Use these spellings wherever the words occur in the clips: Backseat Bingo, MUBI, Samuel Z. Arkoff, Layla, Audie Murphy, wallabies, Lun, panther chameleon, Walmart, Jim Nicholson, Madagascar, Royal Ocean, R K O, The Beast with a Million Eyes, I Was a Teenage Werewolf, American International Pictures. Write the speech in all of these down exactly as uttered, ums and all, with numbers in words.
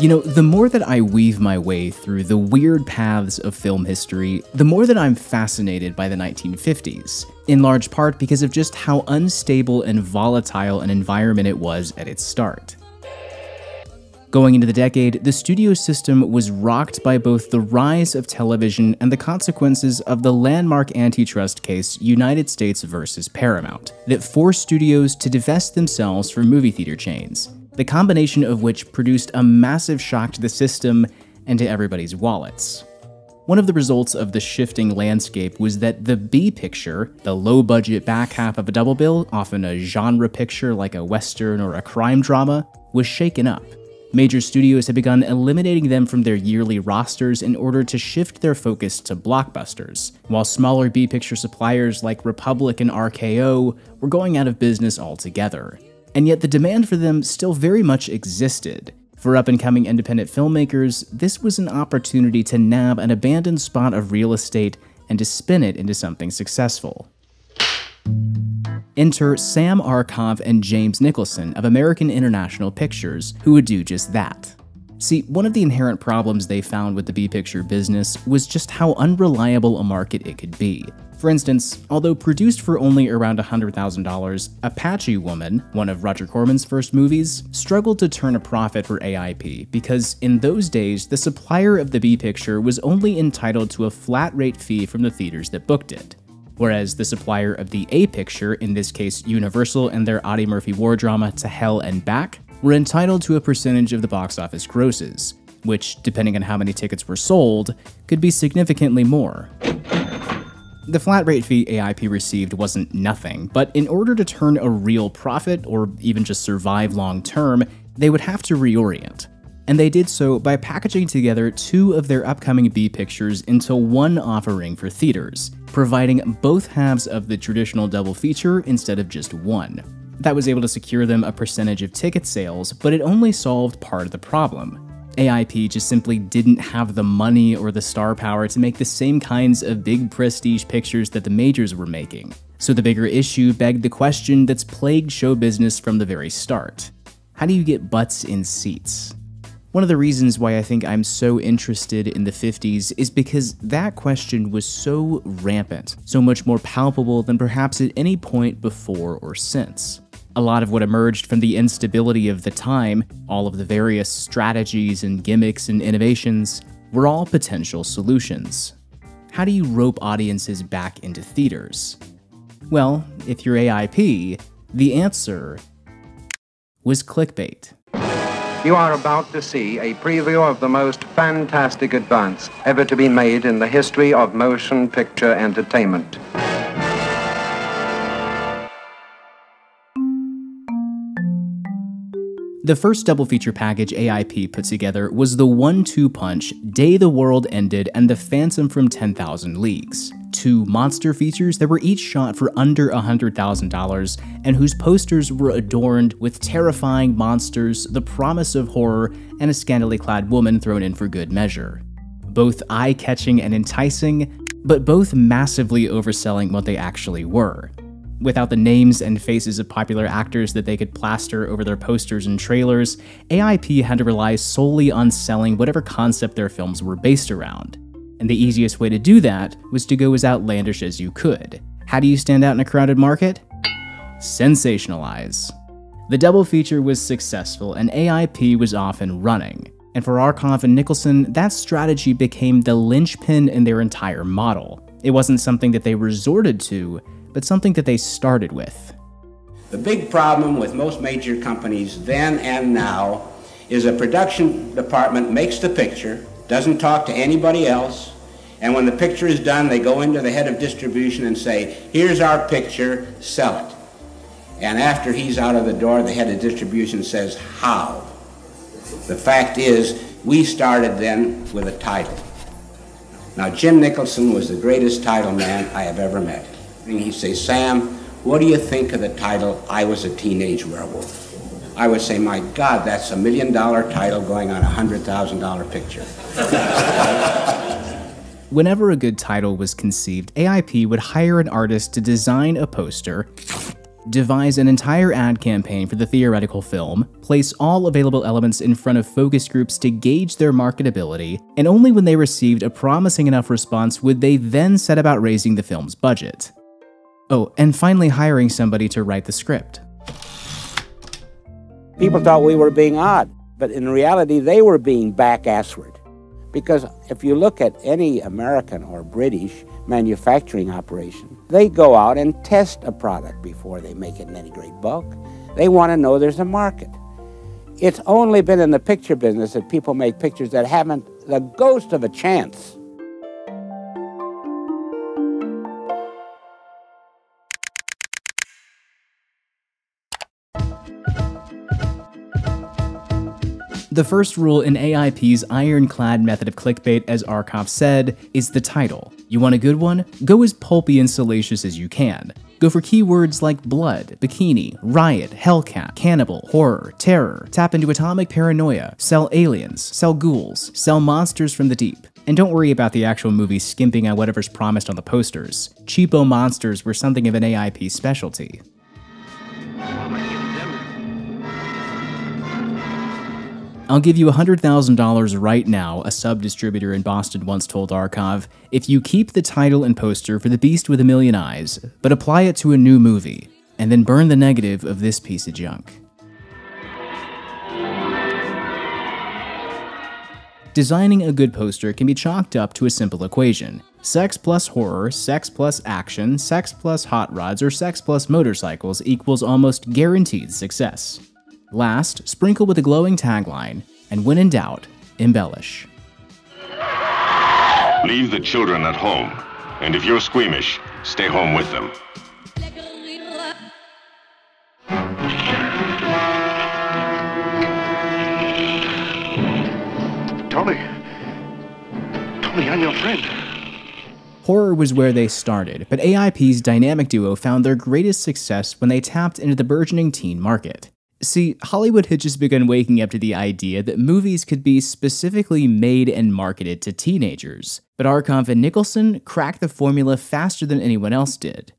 You know, the more that I weave my way through the weird paths of film history, the more that I'm fascinated by the nineteen fifties, in large part because of just how unstable and volatile an environment it was at its start. Going into the decade, the studio system was rocked by both the rise of television and the consequences of the landmark antitrust case United States versus Paramount, that forced studios to divest themselves from movie theater chains, the combination of which produced a massive shock to the system and to everybody's wallets. One of the results of the shifting landscape was that the B picture, the low-budget back half of a double bill, often a genre picture like a western or a crime drama, was shaken up. Major studios had begun eliminating them from their yearly rosters in order to shift their focus to blockbusters, while smaller B-picture suppliers like Republic and R K O were going out of business altogether. And yet the demand for them still very much existed. For up-and-coming independent filmmakers, this was an opportunity to nab an abandoned spot of real estate and to spin it into something successful. Enter Sam Arkoff and James Nicholson of American International Pictures, who would do just that. See, one of the inherent problems they found with the B-picture business was just how unreliable a market it could be. For instance, although produced for only around one hundred thousand dollars, Apache Woman, one of Roger Corman's first movies, struggled to turn a profit for A I P because in those days, the supplier of the B-picture was only entitled to a flat rate fee from the theaters that booked it. Whereas the supplier of the A picture, in this case Universal and their Audie Murphy war drama To Hell and Back, were entitled to a percentage of the box office grosses, which, depending on how many tickets were sold, could be significantly more. The flat rate fee A I P received wasn't nothing, but in order to turn a real profit or even just survive long term, they would have to reorient. And they did so by packaging together two of their upcoming B pictures into one offering for theaters, providing both halves of the traditional double feature instead of just one. That was able to secure them a percentage of ticket sales, but it only solved part of the problem. A I P just simply didn't have the money or the star power to make the same kinds of big prestige pictures that the majors were making. So the bigger issue begged the question that's plagued show business from the very start. How do you get butts in seats? One of the reasons why I think I'm so interested in the fifties is because that question was so rampant, so much more palpable than perhaps at any point before or since. A lot of what emerged from the instability of the time, all of the various strategies and gimmicks and innovations, were all potential solutions. How do you rope audiences back into theaters? Well, if you're A I P, the answer was clickbait. You are about to see a preview of the most fantastic advance ever to be made in the history of motion picture entertainment. The first double feature package A I P put together was the one two punch Day the World Ended and The Phantom from ten thousand Leagues, two monster features that were each shot for under one hundred thousand dollars and whose posters were adorned with terrifying monsters, the promise of horror, and a scantily clad woman thrown in for good measure. Both eye-catching and enticing, but both massively overselling what they actually were. Without the names and faces of popular actors that they could plaster over their posters and trailers, A I P had to rely solely on selling whatever concept their films were based around. And the easiest way to do that was to go as outlandish as you could. How do you stand out in a crowded market? Sensationalize. The double feature was successful and A I P was off and running. And for Arkoff and Nicholson, that strategy became the linchpin in their entire model. It wasn't something that they resorted to, but something that they started with. The big problem with most major companies then and now is a production department makes the picture, doesn't talk to anybody else, and when the picture is done, they go into the head of distribution and say, here's our picture, sell it. And after he's out of the door, the head of distribution says, how? The fact is, we started then with a title. Now, Jim Nicholson was the greatest title man I have ever met. And he'd say, Sam, what do you think of the title, I Was a Teenage Werewolf? I would say, my God, that's a million dollar title going on a one hundred thousand dollar picture. Whenever a good title was conceived, A I P would hire an artist to design a poster, Devise an entire ad campaign for the theoretical film, place all available elements in front of focus groups to gauge their marketability, and only when they received a promising enough response would they then set about raising the film's budget. Oh, and finally hiring somebody to write the script. People thought we were being odd, but in reality they were being back-assward. Because if you look at any American or British manufacturing operation, they go out and test a product before they make it in any great bulk. They want to know there's a market. It's only been in the picture business that people make pictures that haven't the ghost of a chance. The first rule in A I P's ironclad method of clickbait, as Arkoff said, is the title. You want a good one? Go as pulpy and salacious as you can. Go for keywords like blood, bikini, riot, hellcat, cannibal, horror, terror, tap into atomic paranoia, sell aliens, sell ghouls, sell monsters from the deep. And don't worry about the actual movie skimping on whatever's promised on the posters. Cheapo monsters were something of an A I P specialty. I'll give you one hundred thousand dollars right now, a sub-distributor in Boston once told Arkoff, if you keep the title and poster for The Beast with a Million Eyes, but apply it to a new movie, and then burn the negative of this piece of junk. Designing a good poster can be chalked up to a simple equation. Sex plus horror, sex plus action, sex plus hot rods, or sex plus motorcycles equals almost guaranteed success. Last, sprinkle with a glowing tagline, and when in doubt, embellish. Leave the children at home, and if you're squeamish, stay home with them. Tony, Tony, I'm your friend. Horror was where they started, but A I P's dynamic duo found their greatest success when they tapped into the burgeoning teen market. See, Hollywood had just begun waking up to the idea that movies could be specifically made and marketed to teenagers, but Arkoff and Nicholson cracked the formula faster than anyone else did.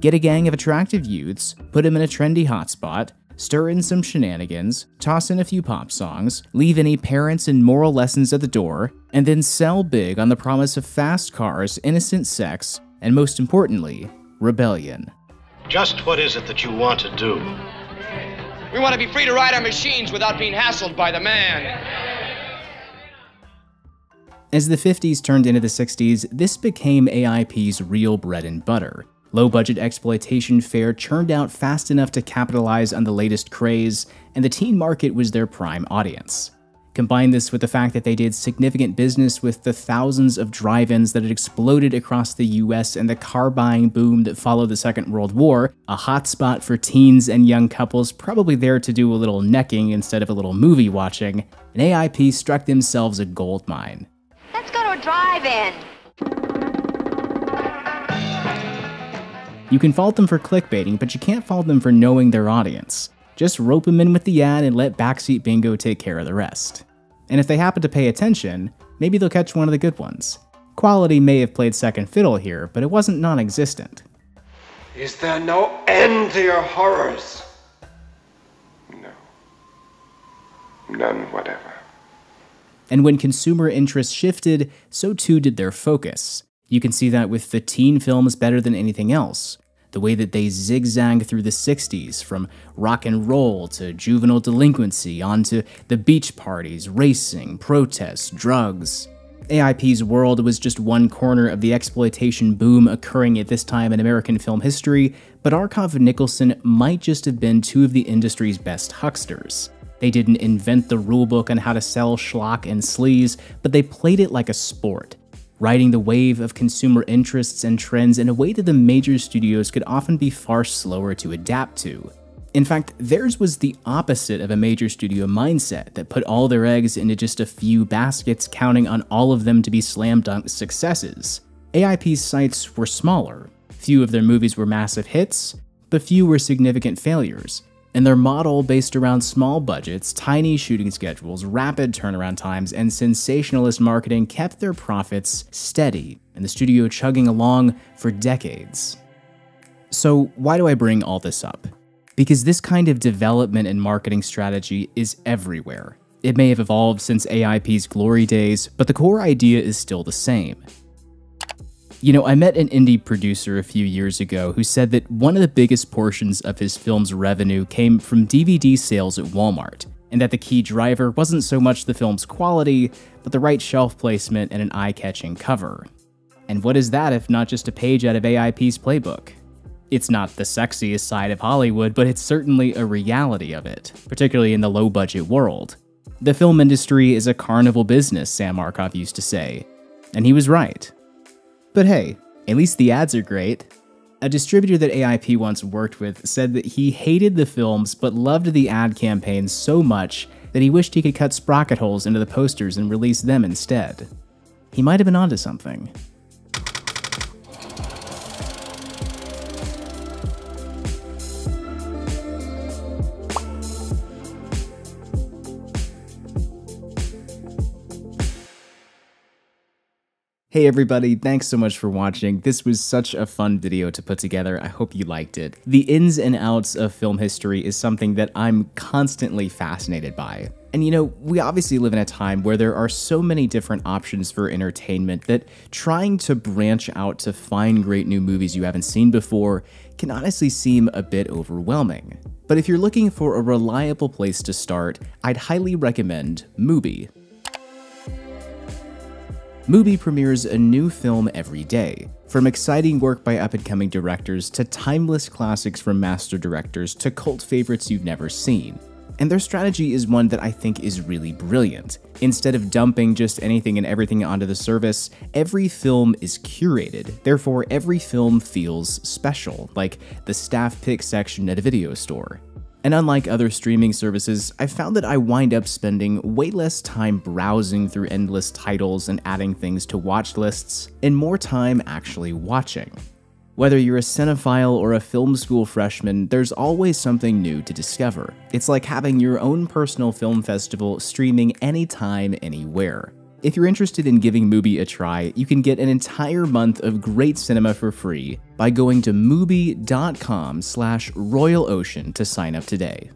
Get a gang of attractive youths, put them in a trendy hotspot, stir in some shenanigans, toss in a few pop songs, leave any parents and moral lessons at the door, and then sell big on the promise of fast cars, innocent sex, and most importantly, rebellion. Just what is it that you want to do? We want to be free to ride our machines without being hassled by the man. As the fifties turned into the sixties, this became A I P's real bread and butter. Low-budget exploitation fare churned out fast enough to capitalize on the latest craze, and the teen market was their prime audience. Combine this with the fact that they did significant business with the thousands of drive-ins that had exploded across the U S and the car-buying boom that followed the Second World War, a hotspot for teens and young couples probably there to do a little necking instead of a little movie watching, and A I P struck themselves a gold mine. Let's go to a drive-in. You can fault them for clickbaiting, but you can't fault them for knowing their audience. Just rope them in with the ad and let Backseat Bingo take care of the rest. And if they happen to pay attention, maybe they'll catch one of the good ones. Quality may have played second fiddle here, but it wasn't non-existent. Is there no end to your horrors? No. None whatever. And when consumer interests shifted, so too did their focus. You can see that with the teen films better than anything else. The way that they zigzagged through the sixties, from rock and roll to juvenile delinquency, onto the beach parties, racing, protests, drugs. A I P's world was just one corner of the exploitation boom occurring at this time in American film history, but Arkoff and Nicholson might just have been two of the industry's best hucksters. They didn't invent the rulebook on how to sell schlock and sleaze, but they played it like a sport, riding the wave of consumer interests and trends in a way that the major studios could often be far slower to adapt to. In fact, theirs was the opposite of a major studio mindset that put all their eggs into just a few baskets, counting on all of them to be slam dunk successes. A I P's sights were smaller. Few of their movies were massive hits, but few were significant failures. And their model, based around small budgets, tiny shooting schedules, rapid turnaround times, and sensationalist marketing, kept their profits steady, and the studio chugging along for decades. So why do I bring all this up? Because this kind of development and marketing strategy is everywhere. It may have evolved since A I P's glory days, but the core idea is still the same. You know, I met an indie producer a few years ago who said that one of the biggest portions of his film's revenue came from D V D sales at Walmart, and that the key driver wasn't so much the film's quality, but the right shelf placement and an eye-catching cover. And what is that if not just a page out of A I P's playbook? It's not the sexiest side of Hollywood, but it's certainly a reality of it, particularly in the low-budget world. The film industry is a carnival business, Sam Arkoff used to say, and he was right. But hey, at least the ads are great. A distributor that A I P once worked with said that he hated the films but loved the ad campaigns so much that he wished he could cut sprocket holes into the posters and release them instead. He might have been onto something. Hey everybody, thanks so much for watching. This was such a fun video to put together. I hope you liked it. The ins and outs of film history is something that I'm constantly fascinated by. And you know, we obviously live in a time where there are so many different options for entertainment that trying to branch out to find great new movies you haven't seen before can honestly seem a bit overwhelming. But if you're looking for a reliable place to start, I'd highly recommend MUBI. MUBI premieres a new film every day, from exciting work by up-and-coming directors to timeless classics from master directors to cult favorites you've never seen. And their strategy is one that I think is really brilliant. Instead of dumping just anything and everything onto the service, every film is curated. Therefore, every film feels special, like the staff pick section at a video store. And unlike other streaming services, I found that I wind up spending way less time browsing through endless titles and adding things to watch lists, and more time actually watching. Whether you're a cinephile or a film school freshman, there's always something new to discover. It's like having your own personal film festival streaming anytime, anywhere. If you're interested in giving MUBI a try, you can get an entire month of great cinema for free by going to mubi dot com slash royal ocean to sign up today.